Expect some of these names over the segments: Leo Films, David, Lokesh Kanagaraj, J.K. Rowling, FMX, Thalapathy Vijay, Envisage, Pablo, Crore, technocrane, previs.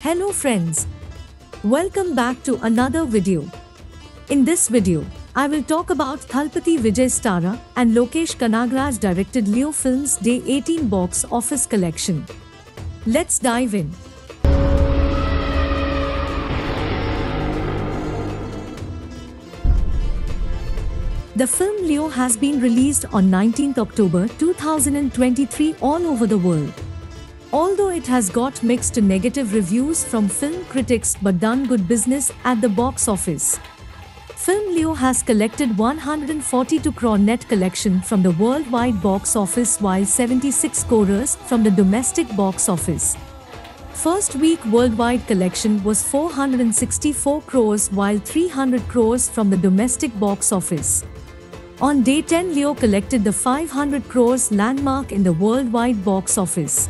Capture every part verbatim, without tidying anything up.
Hello friends, welcome back to another video. In this video, I will talk about Thalapathy Vijay Stara and Lokesh Kanagaraj directed Leo Films Day eighteen box office collection. Let's dive in. The film Leo has been released on nineteenth October two thousand twenty-three all over the world. Although it has got mixed to negative reviews from film critics but done good business at the box office. Film Leo has collected one hundred forty-two crore net collection from the worldwide box office while seventy-six crores from the domestic box office. First week worldwide collection was four hundred sixty-four crores while three hundred crores from the domestic box office. On day ten, Leo collected the five hundred crores landmark in the worldwide box office.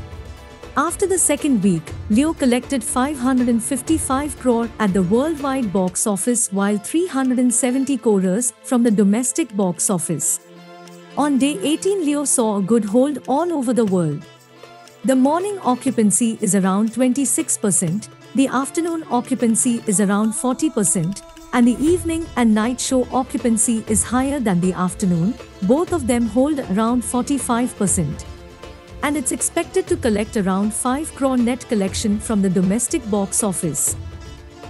After the second week, Leo collected five hundred fifty-five crore at the worldwide box office while three hundred seventy crores from the domestic box office. On day eighteen, Leo saw a good hold all over the world. The morning occupancy is around twenty-six percent, the afternoon occupancy is around forty percent, and the evening and night show occupancy is higher than the afternoon, both of them hold around forty-five percent. And it's expected to collect around five crore net collection from the domestic box office.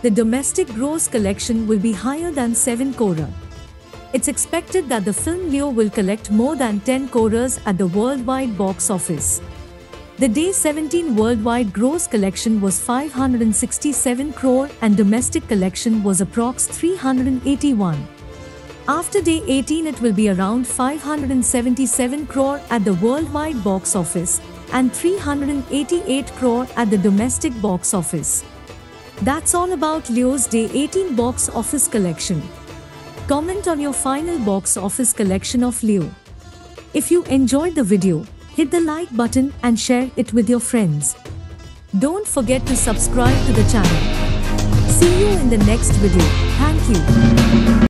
The domestic gross collection will be higher than seven crore. It's expected that the film Leo will collect more than ten crores at the worldwide box office. The day seventeen worldwide gross collection was five hundred sixty-seven crore and domestic collection was approx three hundred eighty-one. After day eighteen, it will be around five hundred seventy-seven crore at the worldwide box office and three hundred eighty-eight crore at the domestic box office. That's all about Leo's day eighteen box office collection. Comment on your final box office collection of Leo. If you enjoyed the video, hit the like button and share it with your friends. Don't forget to subscribe to the channel. See you in the next video. Thank you.